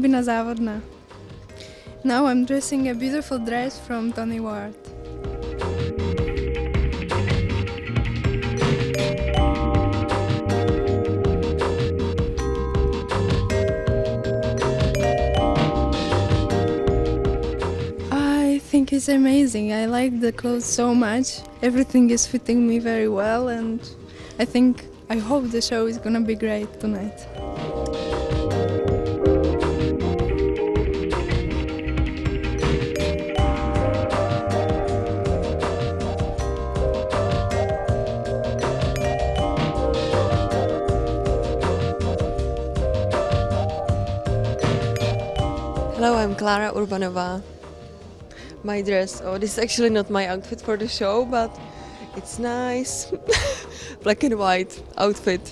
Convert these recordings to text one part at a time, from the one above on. Sabina Zavodna. Now I'm dressing a beautiful dress from Tony Ward. I think it's amazing. I like the clothes so much. Everything is fitting me very well, and I hope the show is gonna be great tonight. Hello, I'm Clara Urbanova. My dress, this is actually not my outfit for the show, but it's nice. Black and white outfit.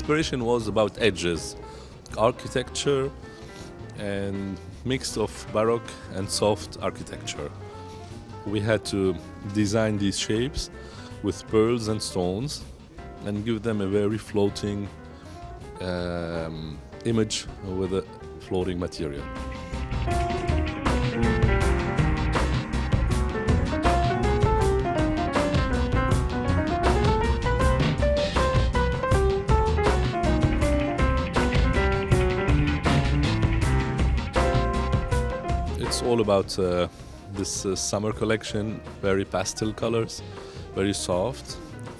Inspiration was about edges, architecture, and mix of baroque and soft architecture. We had to design these shapes with pearls and stones and give them a very floating image with a floating material. It's all about this summer collection, very pastel colors, very soft,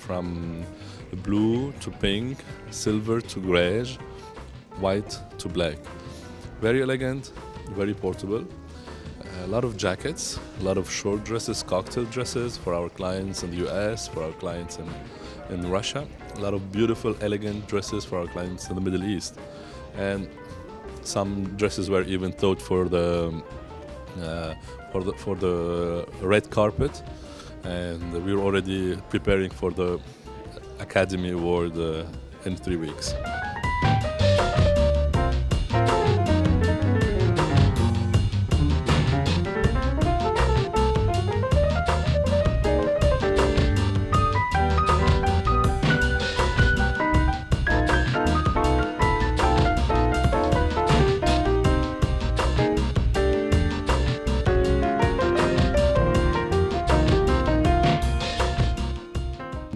from blue to pink, silver to grey, white to black. Very elegant, very portable. A lot of jackets, a lot of short dresses, cocktail dresses for our clients in the US, for our clients in Russia. A lot of beautiful, elegant dresses for our clients in the Middle East. And some dresses were even thought for the red carpet, and we were already preparing for the Academy Award in 3 weeks.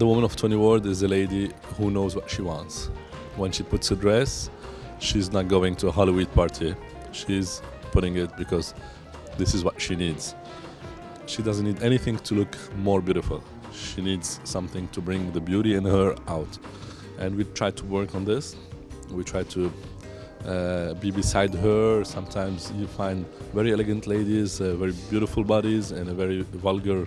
The woman of Tony Ward is a lady who knows what she wants. When she puts a dress, she's not going to a Halloween party. She's putting it because this is what she needs. She doesn't need anything to look more beautiful. She needs something to bring the beauty in her out. And we try to work on this. We try to be beside her. Sometimes you find very elegant ladies, very beautiful bodies, and very vulgar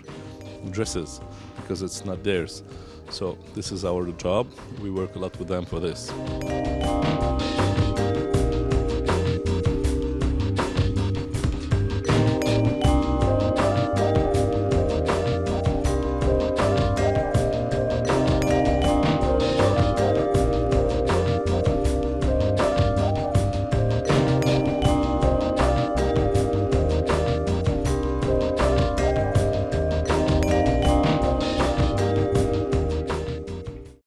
dresses, because it's not theirs. So this is our job. We work a lot with them for this.